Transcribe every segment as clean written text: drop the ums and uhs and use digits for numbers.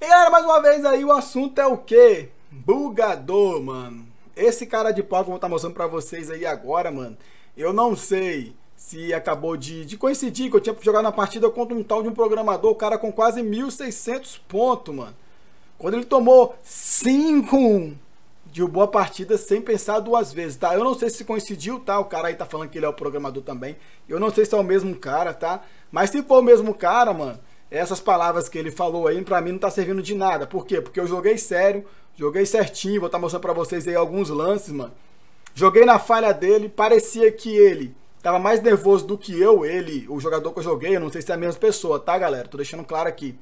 E galera, mais uma vez aí, o assunto é o quê? Bugador, mano. Esse cara de pau que eu vou estar mostrando pra vocês aí agora, mano. Eu não sei se acabou de coincidir que eu tinha jogado na partida contra um tal de um programador, o cara com quase 1.600 pontos, mano. Quando ele tomou 5-1, derrubou a partida sem pensar duas vezes, tá? Eu não sei se coincidiu, tá? O cara aí tá falando que ele é o programador também. Eu não sei se é o mesmo cara, tá? Mas se for o mesmo cara, mano, essas palavras que ele falou aí, pra mim não tá servindo de nada. Por quê? Porque eu joguei sério, joguei certinho. Vou estar mostrando pra vocês aí alguns lances, mano. Joguei na falha dele, parecia que ele tava mais nervoso do que eu, o jogador que eu joguei, eu não sei se é a mesma pessoa, tá, galera? Tô deixando claro aqui.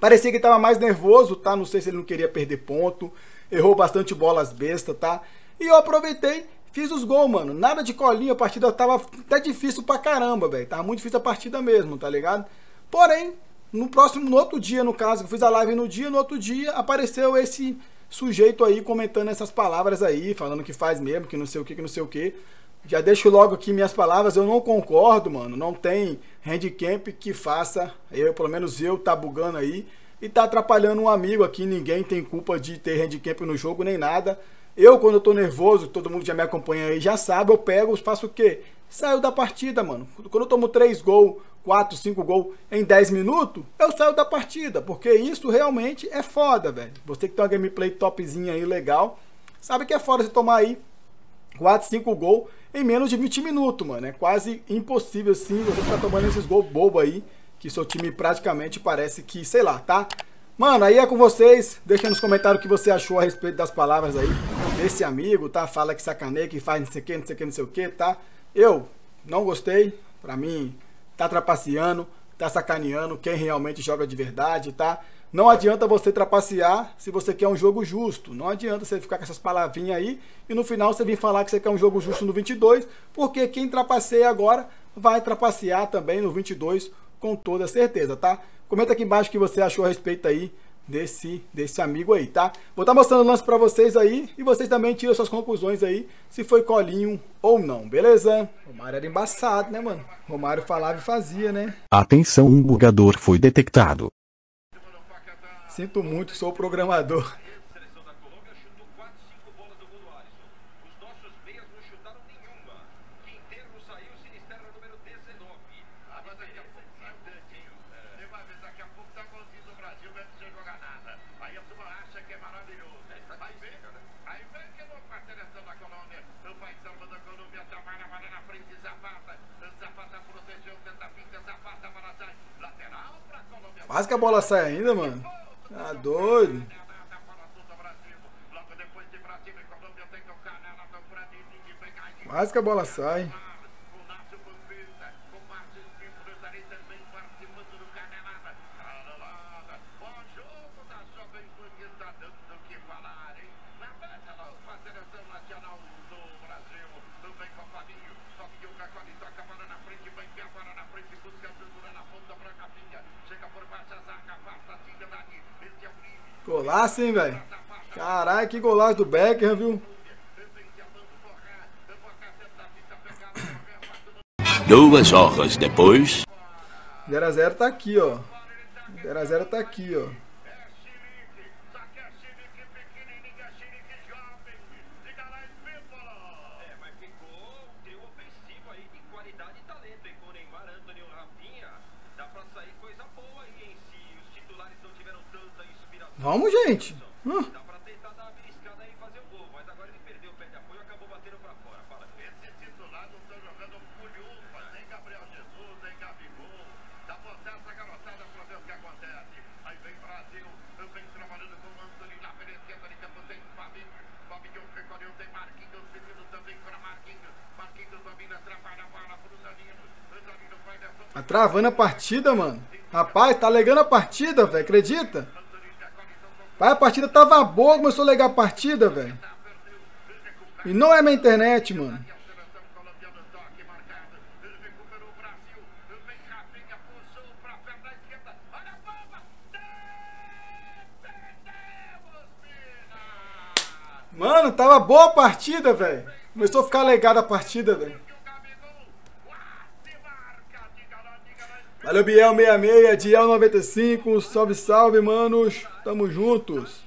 Parecia que ele tava mais nervoso, tá? Não sei se ele não queria perder ponto, errou bastante bolas besta, tá? E eu aproveitei, fiz os gols, mano. Nada de colinha, a partida tava até difícil pra caramba, velho. Tava muito difícil a partida mesmo, tá ligado? Porém, no outro dia, no caso, eu fiz a live no outro dia, apareceu esse sujeito aí comentando essas palavras aí, falando que faz mesmo, que não sei o que, Já deixo logo aqui minhas palavras, eu não concordo, mano. Não tem handicap que faça, pelo menos eu, tá bugando aí e tá atrapalhando um amigo aqui. Ninguém tem culpa de ter handicap no jogo nem nada. Eu, quando eu tô nervoso, todo mundo já me acompanha aí, já sabe, eu pego, faço o quê? Saio da partida, mano. Quando eu tomo 3 gols, 4, 5 gols em 10 minutos, eu saio da partida, porque isso realmente é foda, velho. Você que tem uma gameplay topzinha aí, legal, sabe que é foda você tomar aí 4, 5 gols em menos de 20 minutos, mano. É quase impossível, assim, você ficar tomando esses gols bobo aí, que seu time praticamente parece que, sei lá, tá? Mano, aí é com vocês. Deixa nos comentários o que você achou a respeito das palavras aí desse amigo, tá? Fala que sacaneia, que faz não sei o que, tá? Eu não gostei. Pra mim, tá trapaceando, tá sacaneando quem realmente joga de verdade, tá? Não adianta você trapacear se você quer um jogo justo. Não adianta você ficar com essas palavrinhas aí e no final você vir falar que você quer um jogo justo no 22, porque quem trapaceia agora vai trapacear também no 22 com toda certeza, tá? Comenta aqui embaixo o que você achou a respeito aí desse amigo aí, tá? Vou estar mostrando o lance pra vocês aí e vocês também tiram suas conclusões aí se foi colinho ou não, beleza? Romário era embaçado, né, mano? Romário falava e fazia, né? Atenção, um bugador foi detectado. Sinto muito, sou o programador. Quase que a bola sai ainda, mano. Tá doido. Quase que a bola sai. Golaço, hein, velho? Caralho, que golaço do Beckham, viu? Duas horas depois. 0x0 tá aqui, ó. 0x0 tá aqui, ó. Vamos, gente. Dá pra tentar dar uma beliscada aí e fazer o gol, mas agora ele perdeu o pé de apoio e acabou batendo pra fora. Fala, esse titular não tá jogando culhufa, nem Gabriel Jesus, nem Gabigol. Dá pra botar essa garotada pra ver o que acontece. Aí vem Brasil, eu venho trabalhando com o Antônio na pela esquerda de campo, tem Fabinho, Fabinho recolheu, tem Marquinhos, pedindo também pra Marquinhos. Marquinhos domina, atrapalha a bola pro Danilo. Danilo vai dessa... Tá travando a partida, mano. Rapaz, tá legando a partida, velho, acredita? Pai, a partida tava boa, começou a legar a partida, velho. E não é minha internet, mano. Mano, tava boa a partida, velho. Começou a ficar legada a partida, velho. Valeu, Biel66, Diel95, salve, salve, manos. Tamo juntos.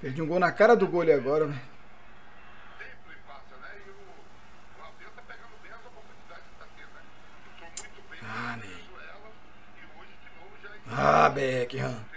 Perdi um gol na cara do gol agora, né? Ah, Ney. Ah, Beckham.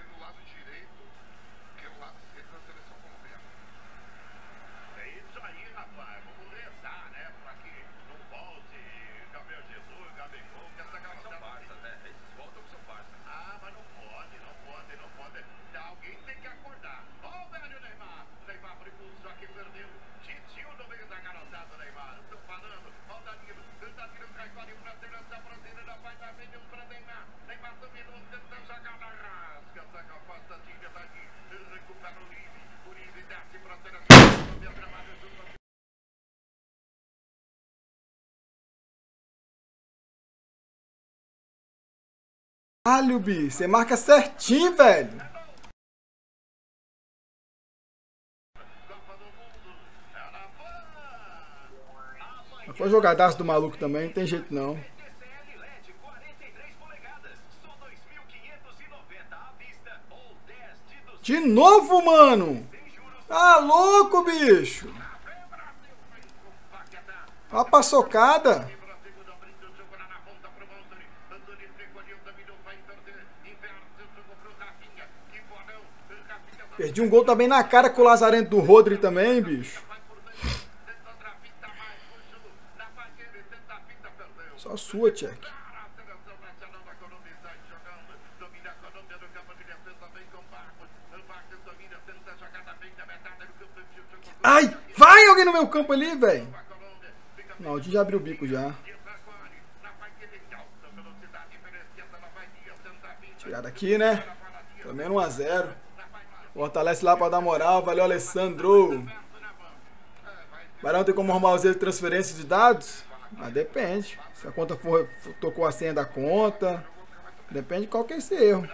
Caralho, Bi, você marca certinho, velho. Foi jogadaço do maluco também, não tem jeito não. De novo, mano. Tá louco, bicho. Olha a paçocada. Perdi um gol também na cara com o lazarento do Rodri também, bicho. Só sua, Tchek. Ai, vai alguém no meu campo ali, velho. Não, o Di já abriu o bico já. Tirar daqui, né? Pelo menos 1 a 0. Fortalece lá pra dar moral. Valeu, Alessandro. Barão, tem como arrumar os erros de transferência de dados? Ah, depende. Se a conta for... Tocou a senha da conta. Depende de qual que é esse erro.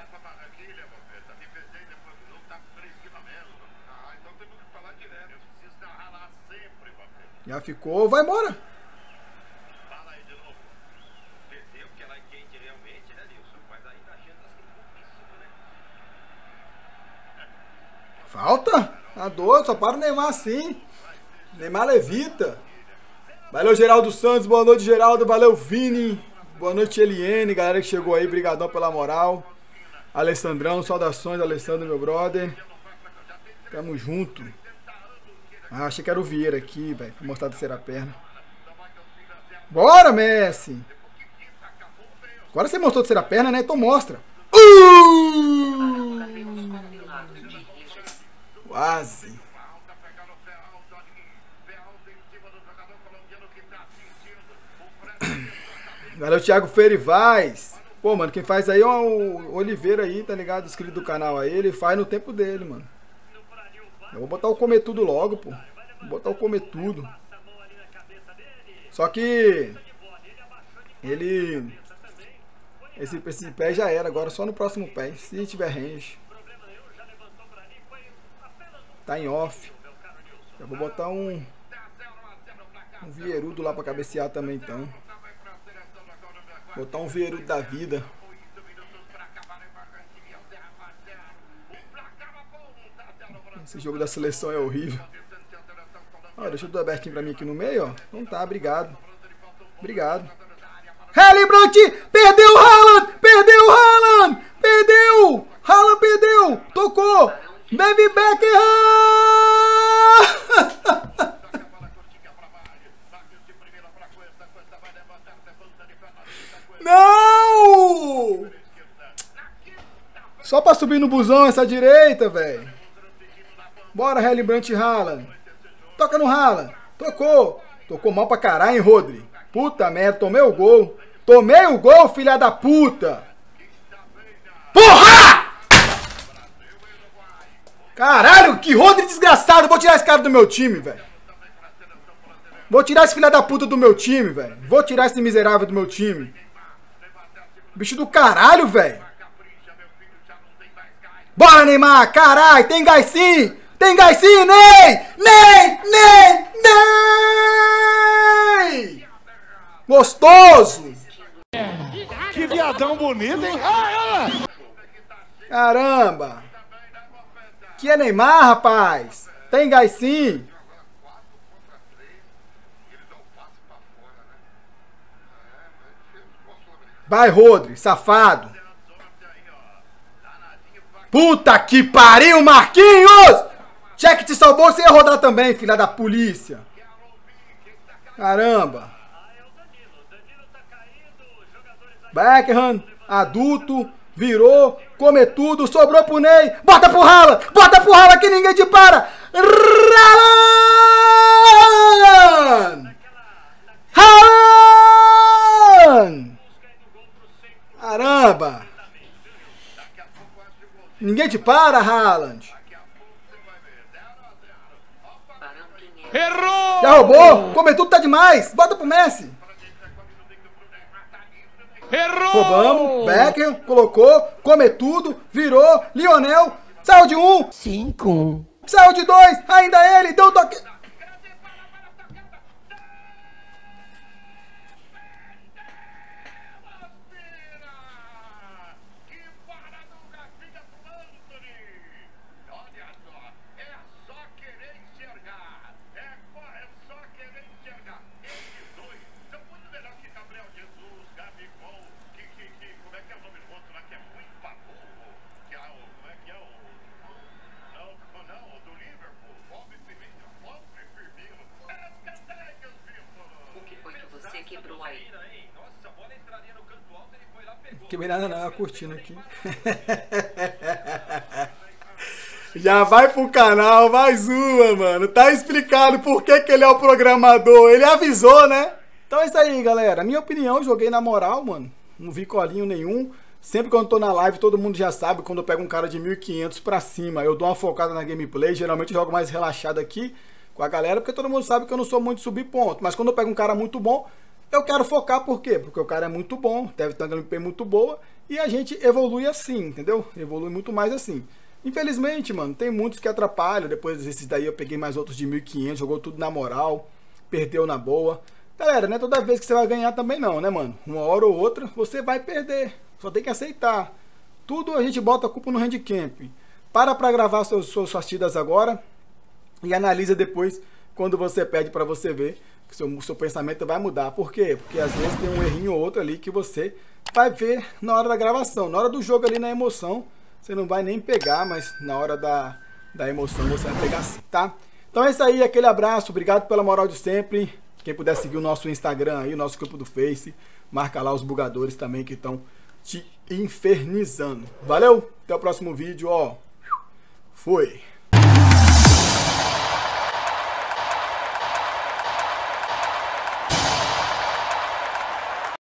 Já ficou. Vai embora. Falta? Tá doido, só para o Neymar assim. Neymar levita. Valeu, Geraldo Santos, boa noite, Geraldo. Valeu, Vini. Boa noite, Eliene, galera que chegou aí, brigadão pela moral. Alessandrão, saudações, Alessandro, meu brother. Tamo junto. Ah, achei que era o Vieira aqui, velho, pra mostrar a terceira perna. Bora, Messi. Agora você mostrou a terceira perna, né? Então mostra. Quase. Valeu, Thiago Ferivaz. Pô, mano, quem faz aí é o Oliveira aí, tá ligado? Inscrito do canal aí, ele faz no tempo dele, mano. Eu vou botar o Cometudo logo, pô. Vou botar o Cometudo. Só que... ele... Esse pé já era, agora só no próximo pé, se tiver range. Tá em off. Eu vou botar um Vierudo lá pra cabecear também, então. Botar um Vierudo da vida. Esse jogo da seleção é horrível. Ó, deixa eu dar abertinho pra mim aqui no meio, ó. Então tá, obrigado. Obrigado. Harry Brandt! Perdeu o Haaland! Perdeu o Haaland! Perdeu! Haaland perdeu! Tocou! David Beckham! Não! Só pra subir no busão essa direita, velho. Bora, Harry Brandt e Haaland. Toca no Haaland. Tocou. Tocou mal pra caralho, hein, Rodri? Puta merda, tomei o gol. Tomei o gol, filha da puta! Porra! Caralho, que Rodri desgraçado. Vou tirar esse cara do meu time, velho. Vou tirar esse filho da puta do meu time, velho. Vou tirar esse miserável do meu time. Bicho do caralho, velho. Bora, Neymar. Caralho, tem gás sim. Tem gás sim, Ney! Gostoso! Que viadão bonito, hein? Caramba! Que é Neymar, rapaz! Tem gás sim! Vai, Rodri, safado! Puta que pariu, Marquinhos! Cheque te salvou, você ia rodar também, filha da polícia. Caramba. Beckham, adulto, virou, come tudo, sobrou pro Ney. Bota pro Haaland que ninguém te para. Haaland! Haaland! Caramba. Ninguém te para, Haaland. Errou! Já roubou? Come tudo, tá demais! Bota pro Messi! Errou! Roubamos, Beckham, colocou, come tudo, virou, Lionel, saiu de 1! 5! Saiu de 2! Ainda ele, deu um toque! Quebrei nada não, curtindo aqui. Já vai pro canal, mais uma, mano. Tá explicado por que que ele é o programador. Ele avisou, né? Então é isso aí, galera. Minha opinião, joguei na moral, mano. Não vi colinho nenhum. Sempre que eu tô na live, todo mundo já sabe, quando eu pego um cara de 1.500 pra cima, eu dou uma focada na gameplay. Geralmente eu jogo mais relaxado aqui com a galera, porque todo mundo sabe que eu não sou muito subir ponto. Mas quando eu pego um cara muito bom, eu quero focar por quê? Porque o cara é muito bom, deve ter uma gameplay muito boa e a gente evolui assim, entendeu? Evolui muito mais assim. Infelizmente, mano, tem muitos que atrapalham. Depois desses daí eu peguei mais outros de 1.500, jogou tudo na moral, perdeu na boa. Galera, não é toda vez que você vai ganhar também não, né, mano? Uma hora ou outra você vai perder, só tem que aceitar. Tudo a gente bota a culpa no handicap. Para pra gravar suas tidas agora e analisa depois quando você perde pra você ver. Seu pensamento vai mudar. Por quê? Porque às vezes tem um errinho ou outro ali que você vai ver na hora da gravação. Na hora do jogo ali, na emoção, você não vai nem pegar, mas na hora da emoção você vai pegar sim, tá? Então é isso aí, aquele abraço, obrigado pela moral de sempre. Quem puder seguir o nosso Instagram aí, o nosso grupo do Face, marca lá os bugadores também que estão te infernizando. Valeu, até o próximo vídeo, ó. Fui!